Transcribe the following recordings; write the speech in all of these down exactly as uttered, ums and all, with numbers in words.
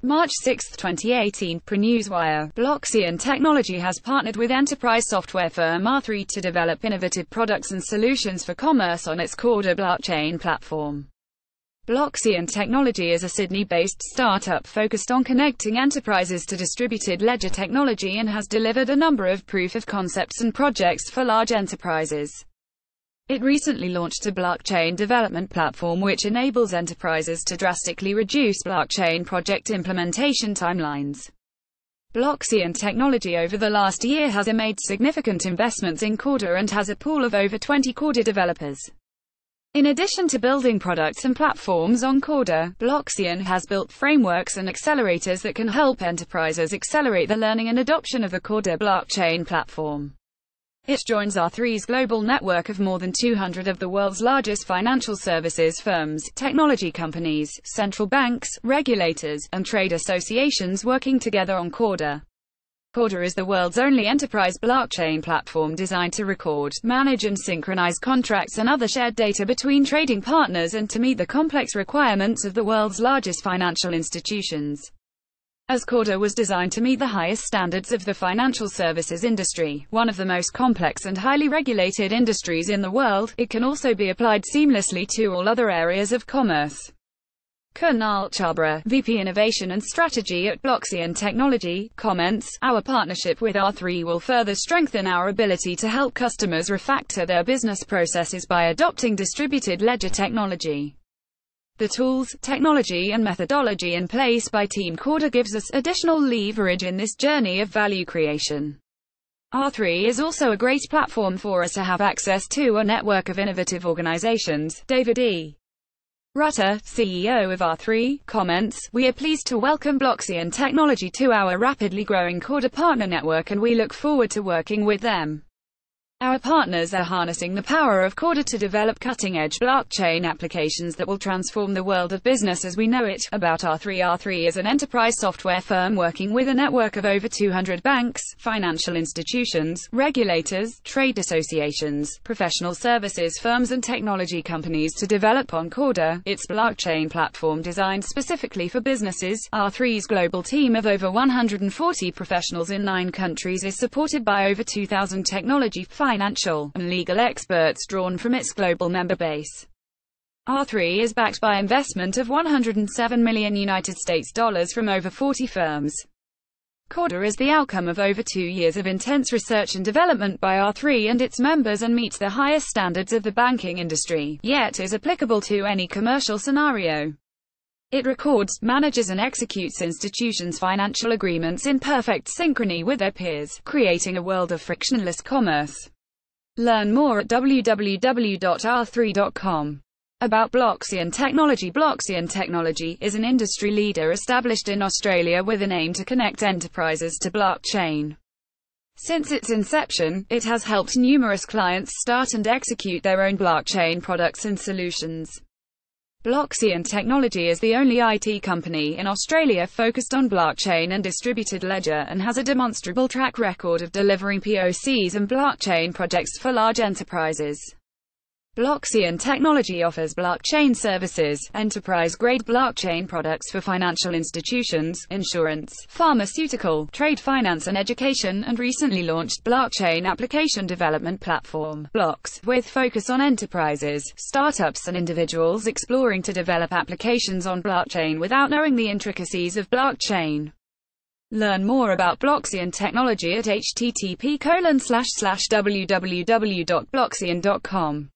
Technology, March sixth twenty eighteen, PRNewswire. Bloxian Technology has partnered with enterprise software firm R three to develop innovative products and solutions for commerce on its Corda blockchain platform. Bloxian Technology is a Sydney-based startup focused on connecting enterprises to distributed ledger technology and has delivered a number of proof-of-concepts and projects for large enterprises. It recently launched a blockchain development platform which enables enterprises to drastically reduce blockchain project implementation timelines. Bloxian Technology over the last year has made significant investments in Corda and has a pool of over twenty Corda developers. In addition to building products and platforms on Corda, Bloxian has built frameworks and accelerators that can help enterprises accelerate the learning and adoption of the Corda blockchain platform. It joins R three's global network of more than two hundred of the world's largest financial services firms, technology companies, central banks, regulators, and trade associations working together on Corda. Corda is the world's only enterprise blockchain platform designed to record, manage and synchronize contracts and other shared data between trading partners and to meet the complex requirements of the world's largest financial institutions. As Corda was designed to meet the highest standards of the financial services industry, one of the most complex and highly regulated industries in the world, it can also be applied seamlessly to all other areas of commerce. Kunal Chabra, V P Innovation and Strategy at Bloxian Technology, comments, "Our partnership with R three will further strengthen our ability to help customers refactor their business processes by adopting distributed ledger technology. The tools, technology and methodology in place by Team Corda gives us additional leverage in this journey of value creation. R three is also a great platform for us to have access to a network of innovative organizations." David E. Rutter, C E O of R three, comments, "We are pleased to welcome Bloxian Technology to our rapidly growing Corda partner network and we look forward to working with them. Our partners are harnessing the power of Corda to develop cutting-edge blockchain applications that will transform the world of business as we know it." About R three. R three is an enterprise software firm working with a network of over two hundred banks, financial institutions, regulators, trade associations, professional services firms and technology companies to develop on Corda, its blockchain platform designed specifically for businesses. R three's global team of over one hundred forty professionals in nine countries is supported by over two thousand technology, financial, and legal experts drawn from its global member base. R three is backed by investment of one hundred seven million United States dollars from over forty firms. Corda is the outcome of over two years of intense research and development by R three and its members and meets the highest standards of the banking industry, yet is applicable to any commercial scenario. It records, manages and executes institutions' financial agreements in perfect synchrony with their peers, creating a world of frictionless commerce. Learn more at w w w dot r three dot com. About Bloxian Technology. Bloxian Technology is an industry leader established in Australia with an aim to connect enterprises to blockchain. Since its inception, it has helped numerous clients start and execute their own blockchain products and solutions. Bloxian Technology is the only I T company in Australia focused on blockchain and distributed ledger and has a demonstrable track record of delivering P O Cs and blockchain projects for large enterprises. Bloxian Technology offers blockchain services, enterprise-grade blockchain products for financial institutions, insurance, pharmaceutical, trade finance and education, and recently launched blockchain application development platform, Blox, with focus on enterprises, startups and individuals exploring to develop applications on blockchain without knowing the intricacies of blockchain. Learn more about Bloxian Technology at h t t p colon slash slash w w w dot bloxian dot com.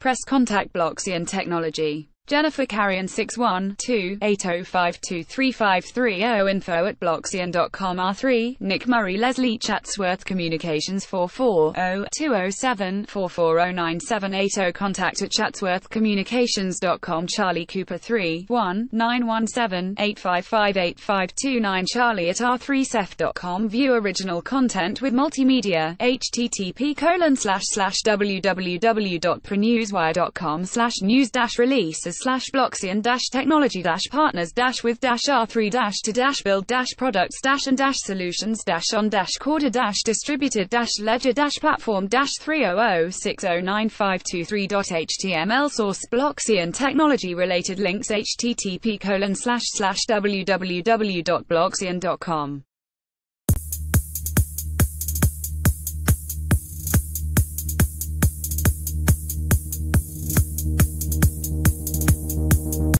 Press contact Bloxian Technology. Jennifer Carrion, six one two, eight zero five two three five three zero, info at bloxian dot com. R three, Nick Murray, Leslie Chatsworth Communications, four four zero, two zero seven, four four zero nine seven eight zero, contact at chatsworth communications dot com. Charlie Cooper, three one nine one seven, eight five five eight five two nine, charlie at r three cef dot com. View original content with multimedia, http colon slash slash w w w dot prenewswire dot com slash news dash release. Bloxian Technology slash Bloxian dash technology dash partners dash with dash r three dash to dash build dash products dash and dash solutions dash on dash Corda dash distributed dash ledger dash platform dash three oh oh six oh nine five two three dot h t m l source Bloxian Technology related links http colon slash slash www dot bloxian dot com